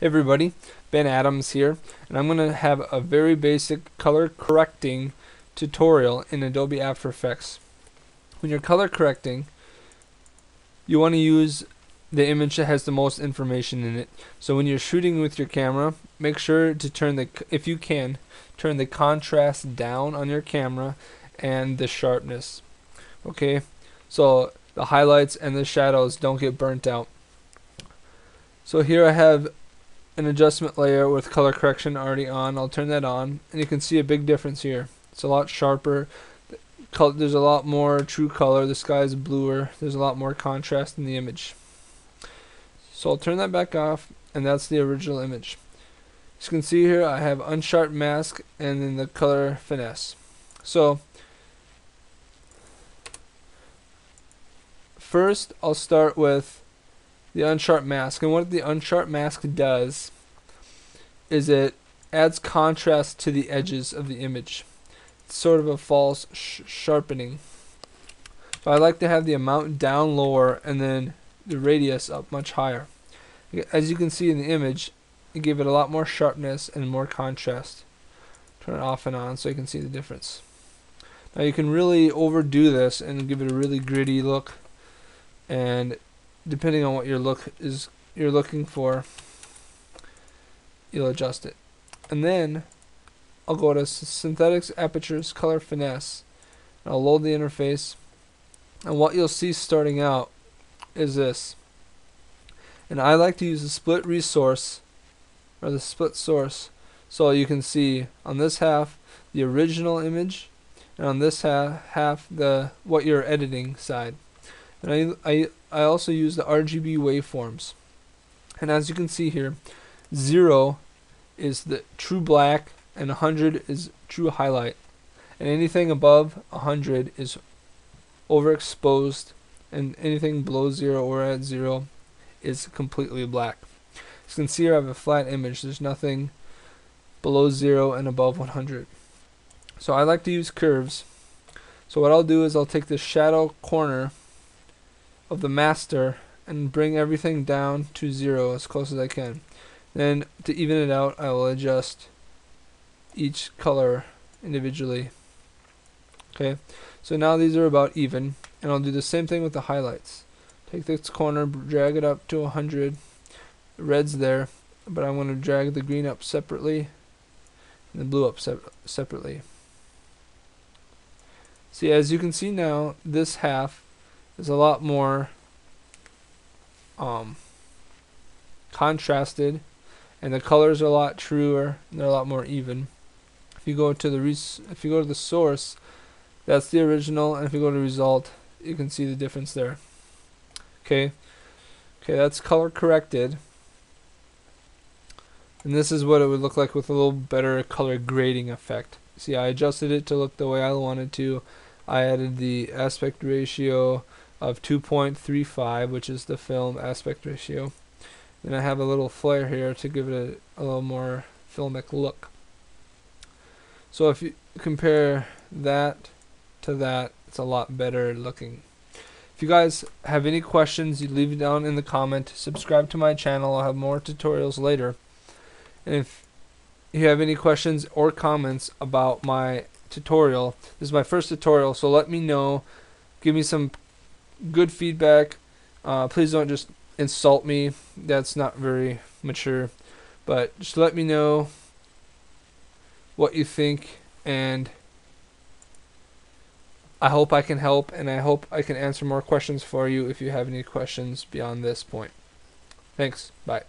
Hey everybody, Ben Adams here, and I'm going to have a very basic color correcting tutorial in Adobe After Effects. When you're color correcting, you want to use the image that has the most information in it. So when you're shooting with your camera, make sure to if you can, turn the contrast down on your camera and the sharpness. Okay, so the highlights and the shadows don't get burnt out. So here I have an adjustment layer with color correction already on. I'll turn that on and you can see a big difference here. It's a lot sharper. There's a lot more true color. The sky is bluer. There's a lot more contrast in the image. So I'll turn that back off, and that's the original image. As you can see here, I have Unsharp Mask and then the Color Finesse. So first I'll start with the Unsharp Mask, and what the Unsharp Mask does is it adds contrast to the edges of the image. It's sort of a false sharpening. So I like to have the amount down lower and then the radius up much higher. As you can see in the image, it gave it a lot more sharpness and more contrast. Turn it off and on so you can see the difference. Now you can really overdo this and give it a really gritty look, and depending on what you're looking for, you'll adjust it. And then I'll go to Synthetic Aperture's Color Finesse. And I'll load the interface, and what you'll see starting out is this. And I like to use the split resource or the split source, so you can see on this half the original image, and on this half the what you're editing side. And I also use the RGB waveforms. And as you can see here, 0 is the true black and 100 is true highlight. And anything above 100 is overexposed, and anything below 0 or at 0 is completely black. As you can see here, I have a flat image. There's nothing below 0 and above 100. So I like to use curves. So what I'll do is I'll take the shadow corner of the master and bring everything down to 0 as close as I can. Then to even it out, I will adjust each color individually. Okay, so now these are about even, and I'll do the same thing with the highlights. Take this corner, drag it up to 100. The red's there, but I want to drag the green up separately and the blue up separately. See, as you can see now, this half is a lot more contrasted, and the colors are a lot truer and they're a lot more even. If you go to the source, that's the original, and if you go to result, you can see the difference there. Okay, that's color corrected, and this is what it would look like with a little better color grading effect. See, I adjusted it to look the way I wanted to. I added the aspect ratio of 2.35, which is the film aspect ratio. Then I have a little flare here to give it a little more filmic look. So if you compare that to that, it's a lot better looking. If you guys have any questions, you leave it down in the comment. Subscribe to my channel. I'll have more tutorials later. And if you have any questions or comments about my tutorial, this is my first tutorial, so let me know. Give me some good feedback. Please don't just insult me. That's not very mature. But just let me know what you think, and I hope I can help, and I hope I can answer more questions for you if you have any questions beyond this point. Thanks. Bye.